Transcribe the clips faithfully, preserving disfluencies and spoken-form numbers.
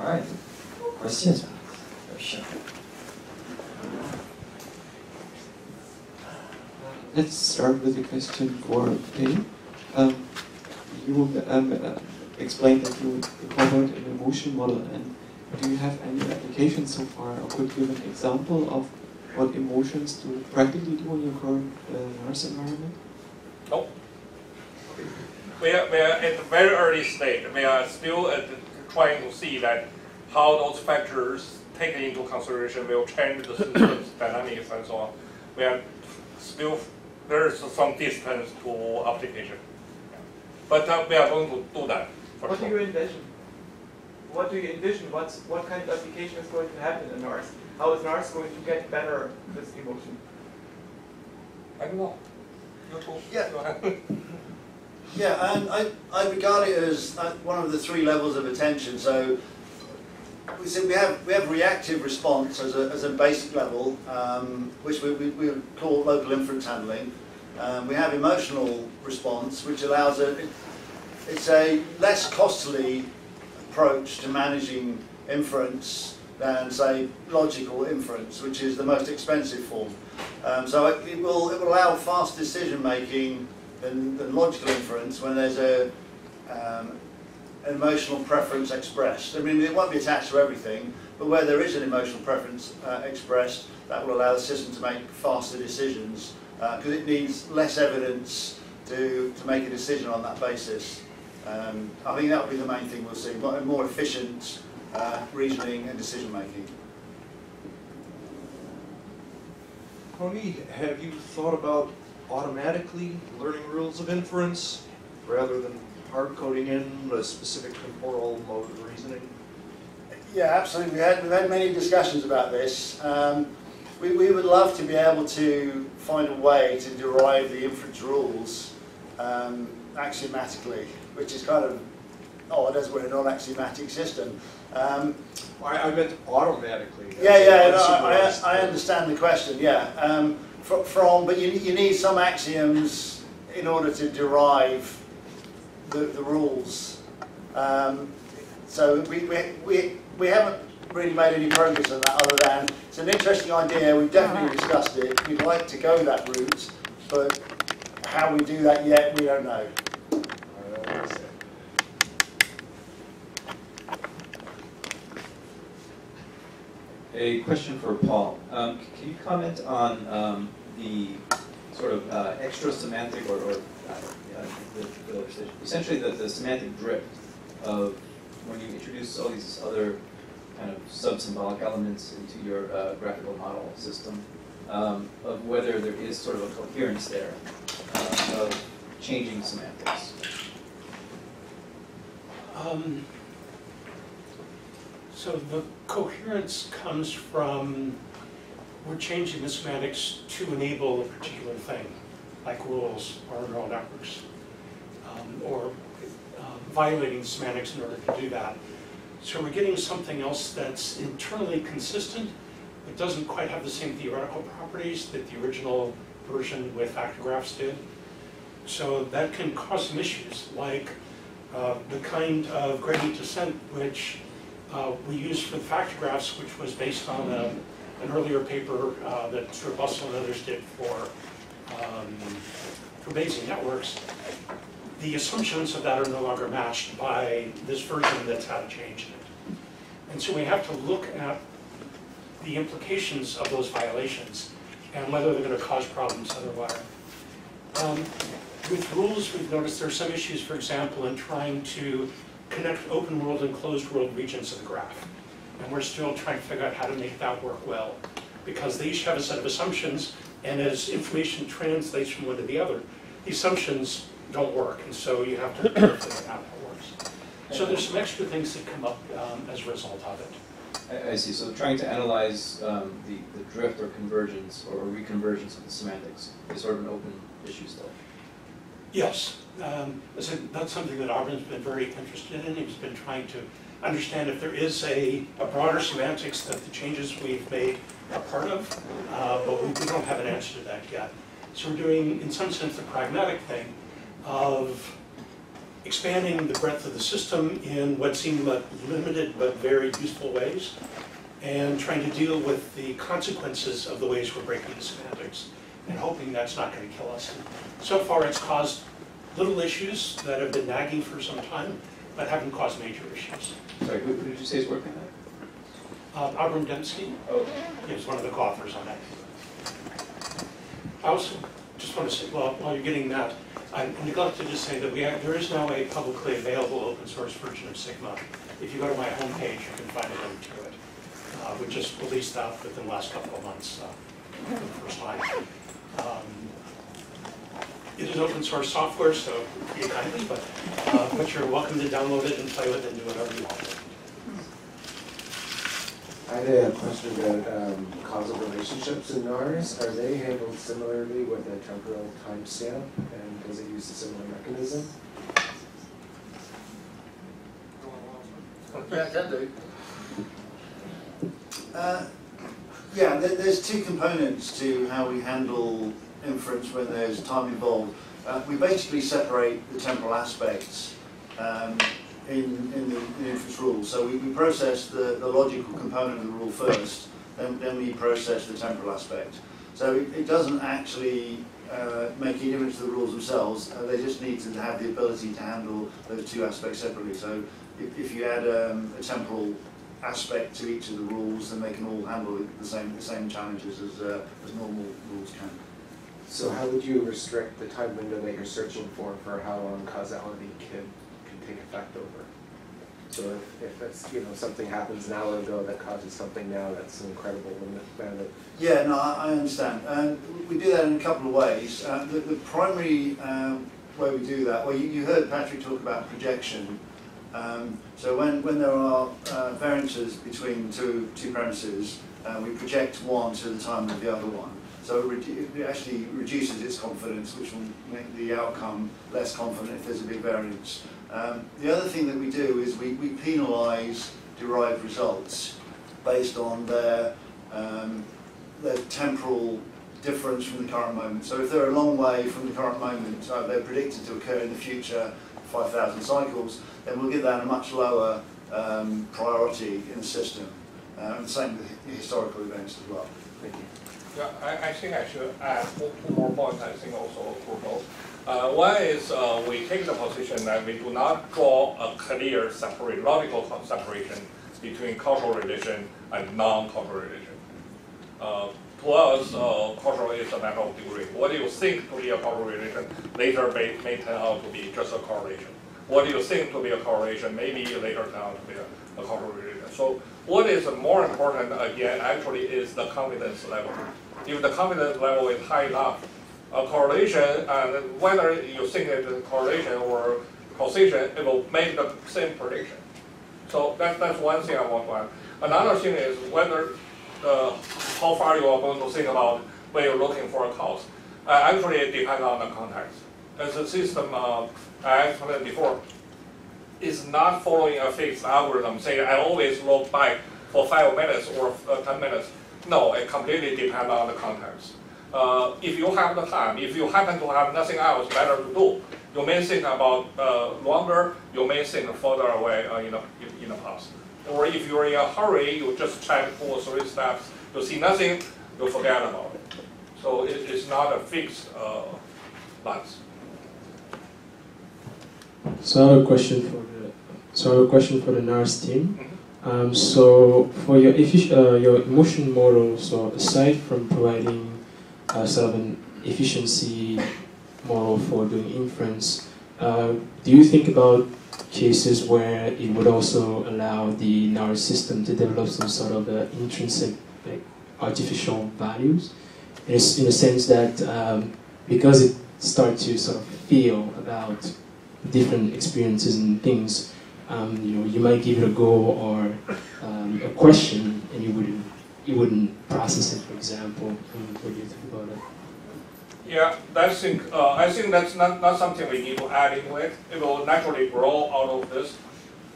All right. Questions? Sure. Let's start with a question for Pei. Um, you um, uh, explained that you covered an emotion model, and do you have any applications so far, or could you give an example of what emotions do you practically do in your current uh, NARS environment? No. We are, we are at the very early stage. We are still at the, trying to see that how those factors taken into consideration will change the system's dynamics and so on. We are still, there is some distance to application. Yeah. But uh, we are going to do that. For what sure. do you envision? What do you envision? What's, what kind of application is going to happen in NARS? How is NARS going to get better with emotion? I don't know. Yeah. Yeah, and I, I regard it as one of the three levels of attention. So we so we have we have reactive response as a as a basic level, um, which we, we we call local inference handling. Um, we have emotional response, which allows a it, it's a less costly approach to managing inference than say logical inference, which is the most expensive form. Um, so it, it will it will allow fast decision making than, than logical inference when there's a um, an emotional preference expressed. I mean, it won't be attached to everything, but where there is an emotional preference uh, expressed, that will allow the system to make faster decisions because uh, it needs less evidence to to make a decision on that basis. Um, I think that will be the main thing we'll see: more, more efficient uh, reasoning and decision making. Hamid, have you thought about automatically learning rules of inference rather than hard coding in a specific temporal mode of reasoning? Yeah, absolutely. We had, we've had many discussions about this. Um, we, we would love to be able to find a way to derive the inference rules um, axiomatically, which is kind of odd as we're a non-axiomatic system. Um, I, I meant automatically. Yeah, yeah, no, I, I understand the question, yeah. Um, fr from, but you, you need some axioms in order to derive The, the rules, um, so we, we, we, we haven't really made any progress on that other than it's an interesting idea, we've definitely discussed it, we'd like to go that route, but how we do that yet, we don't know. A question for Paul. Um, can you comment on um, the sort of uh, extra semantic or, or uh, The, the, essentially the, the semantic drift of when you introduce all these other kind of sub-symbolic elements into your uh, graphical model system, um, of whether there is sort of a coherence there uh, of changing semantics? Um, so the coherence comes from we're changing the semantics to enable a particular thing, like rules or neural networks, um, or uh, violating semantics in order to do that. So we're getting something else that's internally consistent, but doesn't quite have the same theoretical properties that the original version with factor graphs did. So that can cause some issues, like uh, the kind of gradient descent which uh, we used for the factor graphs, which was based on a, an earlier paper uh, that Sir Russell and others did for Um, for Bayesian networks. The assumptions of that are no longer matched by this version that's had a change in it. And so we have to look at the implications of those violations and whether they're going to cause problems otherwise. Um, with rules, we've noticed there are some issues, for example, in trying to connect open world and closed world regions of the graph. And we're still trying to figure out how to make that work well, because they each have a set of assumptions, and as information translates from one to the other, the assumptions don't work, and so you have to figure out how that works. So there's some extra things that come up um, as a result of it. I, I see. So trying to analyze um, the, the drift or convergence or reconvergence of the semantics is sort of an open issue still. Yes. Um, so that's something that Abram's been very interested in. He's been trying to understand if there is a, a broader semantics that the changes we've made are part of, uh, but we, we don't have an answer to that yet. So we're doing, in some sense, the pragmatic thing of expanding the breadth of the system in what seemed like limited but very useful ways, and trying to deal with the consequences of the ways we're breaking the semantics, and hoping that's not going to kill us. So far, it's caused little issues that have been nagging for some time, but haven't caused major issues. Sorry, who, who did you say is working on that? Uh, Abram Demski. Oh. He was one of the co-authors on that. I also just want to say, well, while you're getting that, I neglected to say that we have, there is now a publicly available open source version of Sigma. If you go to my homepage, you can find a link to it. Uh, we just released that within the last couple of months, uh, for the first time. Um, it is open source software, so be kindly, but, uh, but you're welcome to download it and play with it and do whatever you want. I had a question about um, causal relationships in NARS. Are they handled similarly with a temporal timestamp, and does it use a similar mechanism? Yeah, can do. Uh, yeah, there, there's two components to how we handle inference when there's time involved. Uh, we basically separate the temporal aspects. Um, In, in the in inference rule. So we, we process the, the logical component of the rule first, then, then we process the temporal aspect. So it, it doesn't actually uh, make any difference to the rules themselves, uh, they just need to have the ability to handle those two aspects separately. So if, if you add um, a temporal aspect to each of the rules, then they can all handle the same, the same challenges as, uh, as normal rules can. So how would you restrict the time window that you're searching for for how long causality can take effect over? So if, if that's, you know, something happens an hour ago that causes something now, that's an incredible limit benefit. Yeah, no, I understand. And um, we do that in a couple of ways. Uh, the, the primary um, way we do that, well, you, you heard Patrick talk about projection. Um, so when, when there are uh, variances between two, two premises, uh, we project one to the time of the other one. So it, it actually reduces its confidence, which will make the outcome less confident if there's a big variance. Um, the other thing that we do is we, we penalise derived results based on their, um, their temporal difference from the current moment. So if they're a long way from the current moment, so they're predicted to occur in the future five thousand cycles, then we'll give that a much lower um, priority in the system. Uh, and the same with historical events as well. Thank you. Yeah, I, I think I should add two more points, I think also crucial. Uh, one is uh, we take the position that we do not draw a clear separate, logical separation between cultural relation and non-cultural relation. Uh, to us, uh, cultural is a matter of degree. What do you think to be a cultural relation later may, may turn out to be just a correlation. What do you think to be a correlation maybe later turn out to be a, a cultural relation. So what is more important, again, actually is the confidence level. If the confidence level is high enough, a correlation, and whether you think it is a correlation or causation, it will make the same prediction. So that, that's one thing I want to add. Another thing is whether uh, how far you are going to think about when you're looking for a cause. Uh, actually, it depends on the context. As a system, uh, I explained before, is not following a fixed algorithm, saying I always look back for five minutes or uh, ten minutes. No, it completely depends on the context. Uh, if you have the time, if you happen to have nothing else better to do, you may think about uh, longer, you may think further away uh, in, a, in the past. Or if you're in a hurry, you just check two or three steps, you see nothing, you forget about it. So it, it's not a fixed uh, lens. So I have a question for the, so I have a question for the NARS team. Mm-hmm. Um, so for your, uh, your emotion model, so aside from providing Uh, sort of an efficiency model for doing inference, Uh, do you think about cases where it would also allow the NARS system to develop some sort of uh, intrinsic, like, artificial values? It's in a sense that um, because it starts to sort of feel about different experiences and things, um, you know, you might give it a goal or um, a question, and you wouldn't. You wouldn't process it, for example. What do you think about it? Yeah, that's think, uh, I think that's not, not something we need to add into it. It will naturally grow out of this,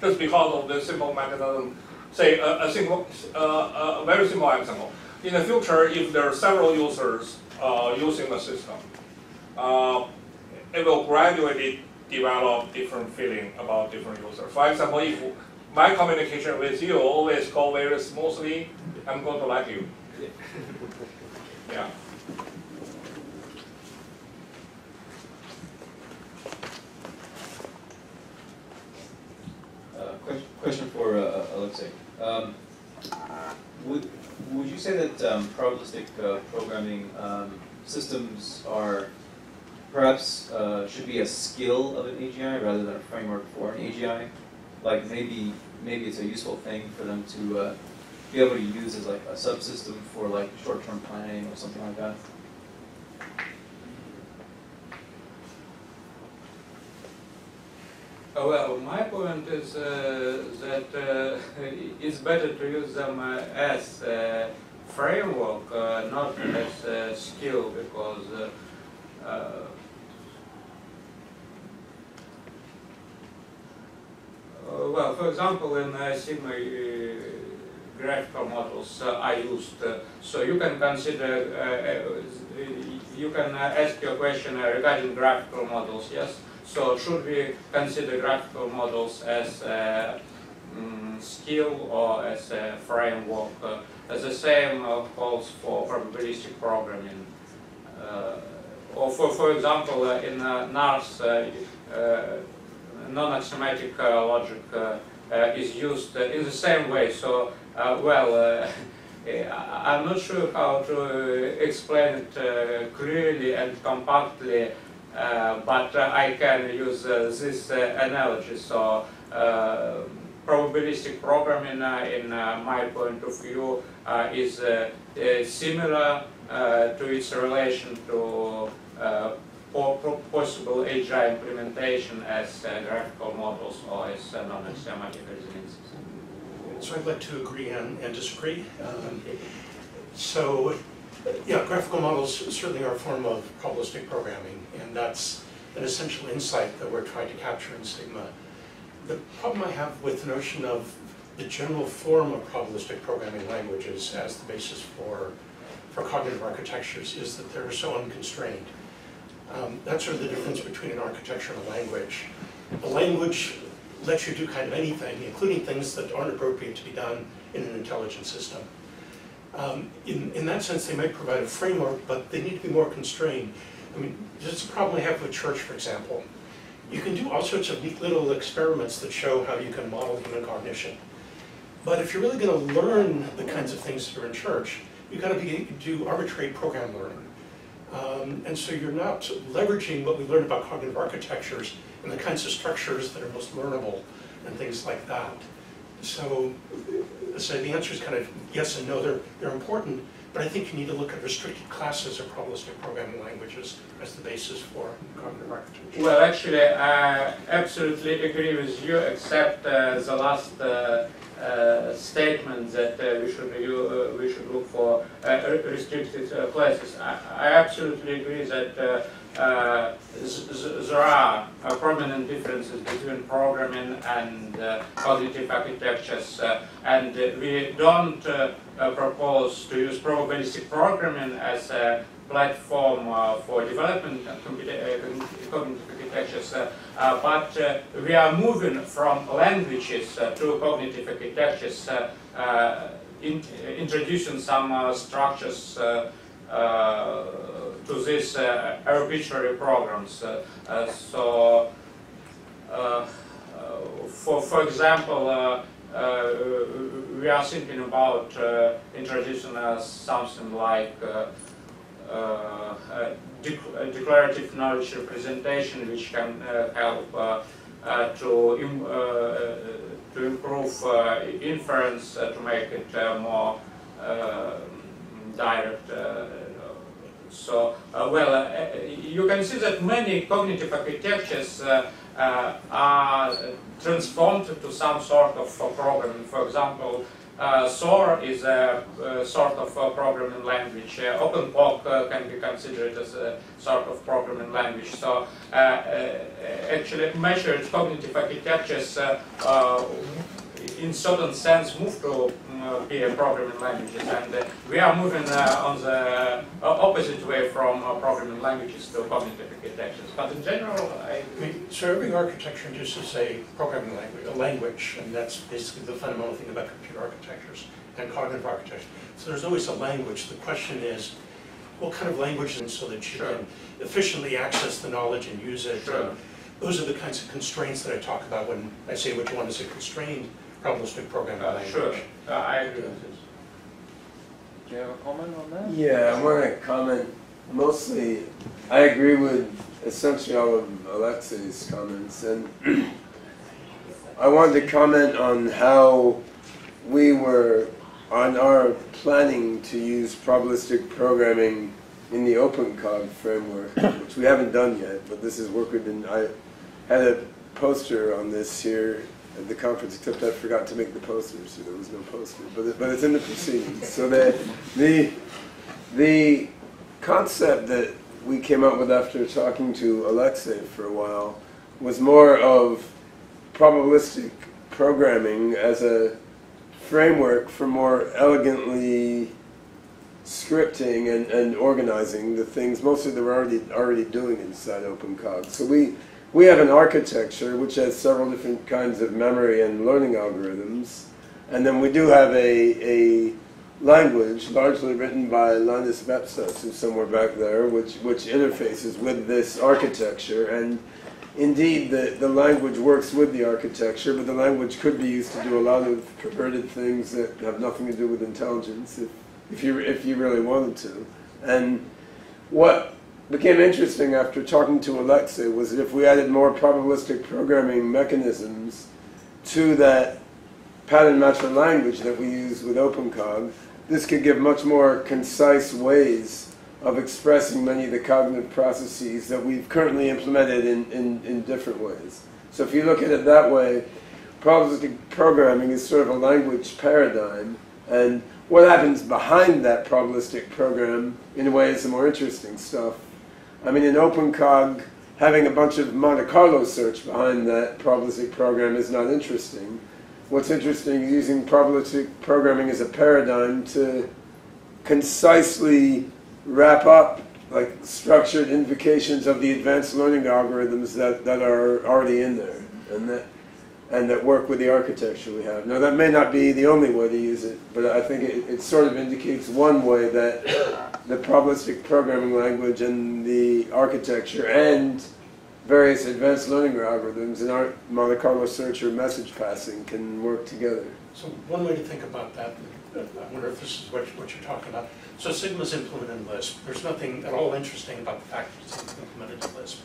just because of the simple mechanism. Say, a, a, simple, uh, a very simple example. In the future, if there are several users uh, using the system, uh, it will gradually develop different feeling about different users. For example, if my communication with you always go very smoothly, I'm going to like you. Yeah. Uh, question, question for uh, Alexey. Um, would, would you say that um, probabilistic uh, programming um, systems are perhaps uh, should be a skill of an A G I rather than a framework for an A G I? Like maybe maybe it's a useful thing for them to uh, be able to use as like a subsystem for like short-term planning or something like that. Oh, well, my point is uh, that uh, it's better to use them uh, as a framework, uh, not as a skill, because. Uh, uh, Well, for example, in uh, Sigma uh, graphical models uh, I used, uh, so you can consider, uh, uh, you can uh, ask your question uh, regarding graphical models, yes? So should we consider graphical models as a um, skill or as a framework? Uh, the same uh, calls for probabilistic programming. Uh, or for, for example, uh, in uh, NARS, uh, uh, non-axiomatic uh, logic uh, uh, is used uh, in the same way. So, uh, well, uh, I'm not sure how to explain it uh, clearly and compactly, uh, but uh, I can use uh, this uh, analogy. So, uh, probabilistic programming, uh, in uh, my point of view, uh, is uh, uh, similar uh, to its relation to uh, or possible A G I implementation as uh, graphical models or as uh, non-axiomatic resonances. So I'd like to agree and, and disagree. Um, so, yeah, graphical models certainly are a form of probabilistic programming, and that's an essential insight that we're trying to capture in Sigma. The problem I have with the notion of the general form of probabilistic programming languages as the basis for, for cognitive architectures is that they're so unconstrained. Um, that's sort of the difference between an architecture and a language. A language lets you do kind of anything, including things that aren't appropriate to be done in an intelligent system. Um, in, in that sense, they might provide a framework, but they need to be more constrained. I mean, that's a problem I have with Church, for example. You can do all sorts of neat little experiments that show how you can model human cognition. But if you're really going to learn the kinds of things that are in Church, you've got to be, do arbitrary program learning. Um, and so you're not leveraging what we learned about cognitive architectures and the kinds of structures that are most learnable and things like that. So, so the answer is kind of yes and no. They're, they're important, but I think you need to look at restricted classes of probabilistic programming languages as the basis for cognitive architecture. Well, actually, I absolutely agree with you, except uh, the last uh, uh, statement that uh, we should review, uh, we should look for uh, restricted uh, classes. I, I absolutely agree that uh, uh, there are uh, prominent differences between programming and uh, cognitive architectures, uh, and uh, we don't uh, Uh, propose to use probabilistic programming as a platform uh, for development of cognitive architectures, uh, uh, but uh, we are moving from languages uh, to cognitive architectures, uh, uh, in, uh, introducing some uh, structures uh, uh, to these uh, arbitrary programs. Uh, uh, so, uh, for for example. Uh, Uh, we are thinking about uh, introducing uh, something like uh, uh, dec declarative knowledge representation, which can uh, help uh, uh, to, im uh, to improve uh, inference, uh, to make it uh, more uh, direct. Uh, so, uh, well, uh, you can see that many cognitive architectures uh, Uh, are transformed to some sort of uh, programming. For example, uh, SOAR is a uh, sort of uh, programming language. Uh, OpenCOG uh, can be considered as a sort of programming language. So, uh, uh, actually, measured cognitive architectures uh, uh, in certain sense moved to uh, be a programming languages, and uh, we are moving uh, on the opposite way from uh, programming languages to cognitive architectures. But in general, I, I mean, serving architecture just as a programming language, a language, and that's basically the fundamental thing about computer architectures and cognitive architecture. So there's always a language. The question is, what kind of language, and so that you sure. can efficiently access the knowledge and use it. Sure. And those are the kinds of constraints that I talk about when I say which one is a constrained probabilistic programming uh, language. Sure, uh, I agree with this. Do you have a comment on that? Yeah, I want to comment. Mostly, I agree with essentially all of Alexey's comments, and I wanted to comment on how we were on our planning to use probabilistic programming in the OpenCOG framework, which we haven't done yet, but this is work we've been, I had a poster on this here at the conference, except I forgot to make the poster, so there was no poster, but, it, but it's in the proceedings. So that the, the concept that we came up with after talking to Alexey for a while was more of probabilistic programming as a framework for more elegantly scripting and, and organizing the things, mostly that we're already, already doing inside OpenCog. So we, we have an architecture which has several different kinds of memory and learning algorithms, and then we do have a, a language largely written by Landis Mepsus, who's somewhere back there, which, which interfaces with this architecture. And indeed, the, the language works with the architecture, but the language could be used to do a lot of perverted things that have nothing to do with intelligence, if, if, you, if you really wanted to. And what became interesting after talking to Alexey was that if we added more probabilistic programming mechanisms to that pattern matcher language that we use with OpenCog, this could give much more concise ways of expressing many of the cognitive processes that we've currently implemented in, in, in different ways. So if you look at it that way, probabilistic programming is sort of a language paradigm, and what happens behind that probabilistic program, in a way, is the more interesting stuff. I mean, in OpenCog, having a bunch of Monte Carlo search behind that probabilistic program is not interesting. What's interesting is using probabilistic programming as a paradigm to concisely wrap up like structured invocations of the advanced learning algorithms that, that are already in there and that, and that work with the architecture we have. Now that may not be the only way to use it, but I think it, it sort of indicates one way that the probabilistic programming language and the architecture and various advanced learning algorithms and our Monte Carlo search or message passing can work together. So one way to think about that, I wonder if this is what, what you're talking about. So Sigma's implemented in Lisp. There's nothing at all interesting about the fact that it's implemented in Lisp.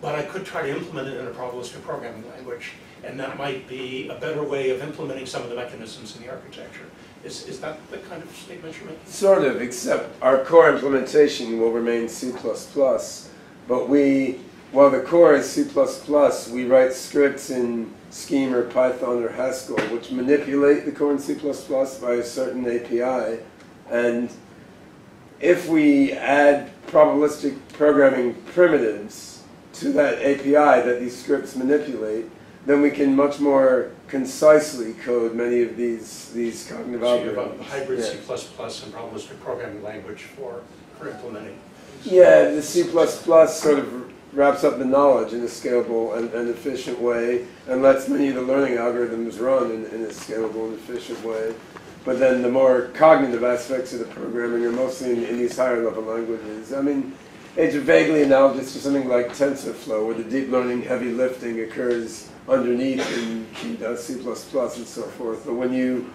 But I could try to implement it in a probabilistic programming language, and that might be a better way of implementing some of the mechanisms in the architecture. Is, is that the kind of statement you're making? Sort of, except our core implementation will remain C plus plus, but we, while the core is C plus plus, we write scripts in Scheme or Python or Haskell, which manipulate the core in C plus plus by a certain A P I. And if we add probabilistic programming primitives to that A P I that these scripts manipulate, then we can much more concisely code many of these, these cognitive so algorithms. About the hybrid yeah. C plus plus and probabilistic programming language for, for implementing. Yeah, the C plus plus sort of wraps up the knowledge in a scalable and, and efficient way, and lets many of the learning algorithms run in, in a scalable and efficient way. But then the more cognitive aspects of the programming are mostly in, in these higher level languages. I mean, it's vaguely analogous to something like TensorFlow, where the deep learning heavy lifting occurs underneath in C plus plus and so forth. But when you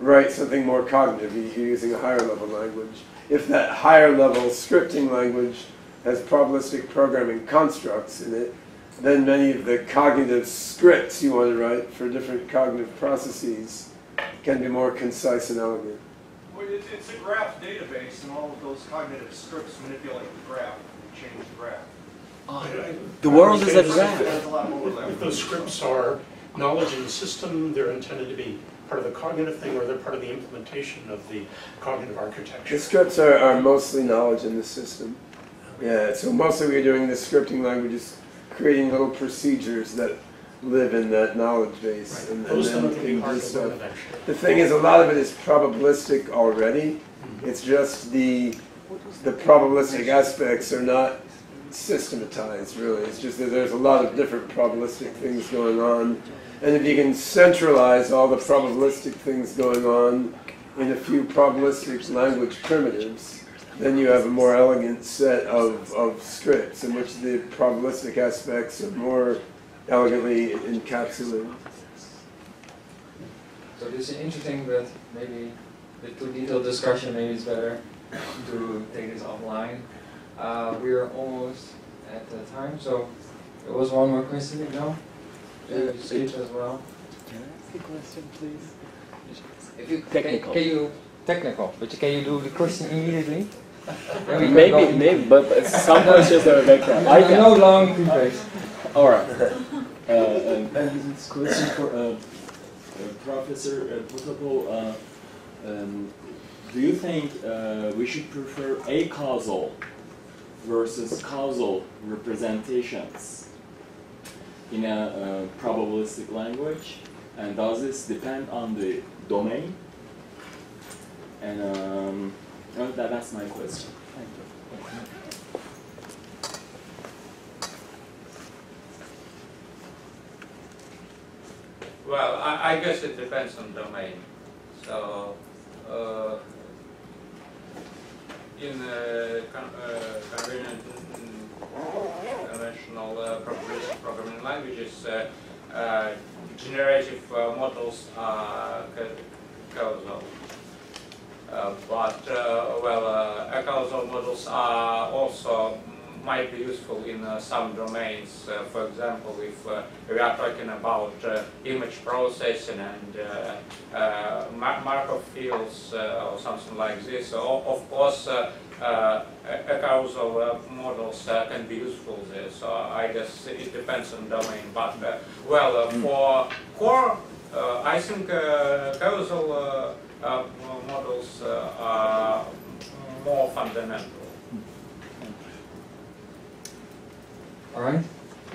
write something more cognitive, you're using a higher level language. If that higher level scripting language has probabilistic programming constructs in it, then many of the cognitive scripts you want to write for different cognitive processes can be more concise and elegant. Well, it, it's a graph database, and all of those cognitive scripts manipulate the graph and change the graph. Oh, yeah. The world is a graph. A lot more if those scripts are knowledge in the system, they're intended to be part of the cognitive thing, or they're part of the implementation of the cognitive architecture. The scripts are, are mostly knowledge in the system. Yeah, so mostly we're doing this scripting language is creating little procedures that live in that knowledge base. Right. And, and then you can do stuff. The thing is, a lot of it is probabilistic already. Mm-hmm. It's just the, the probabilistic aspects are not systematized, really. It's just that there's a lot of different probabilistic things going on. And if you can centralize all the probabilistic things going on in a few probabilistic language primitives, then you have a more elegant set of, of scripts in which the probabilistic aspects are more elegantly encapsulated. So this is interesting, but maybe with too detailed discussion, maybe it's better to take this offline. Uh, we are almost at the time, so there was one more question now. You skip as well. Can I ask a question, please? If you, technical. Can, can you, technical, but can you do the question immediately? Maybe, maybe, but, but some questions are like that. I can. No long debates. All right. Uh, um, and it's a question for uh, uh, Professor Potapov. Uh, um, do you think uh, we should prefer acausal versus causal representations in a uh, probabilistic language? And does this depend on the domain? And um, well, that, that's my question. Thank you. Well, I, I guess it depends on domain. So, uh, in uh, con uh, convenient conventional uh, probabilistic programming languages, uh, uh, generative uh, models are causal. Uh, but uh, well, uh, causal models are also might be useful in uh, some domains. Uh, for example, if uh, we are talking about uh, image processing and uh, uh, Markov fields uh, or something like this, o of course, uh, uh, causal uh, models uh, can be useful there. So I guess it depends on domain. But uh, well, uh, for core, uh, I think uh, causal. Uh, Uh, models uh, are more fundamental. All right,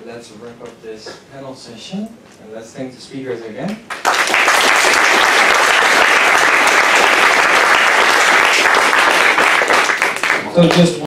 let's wrap up this panel session and let's thank the speakers again. So just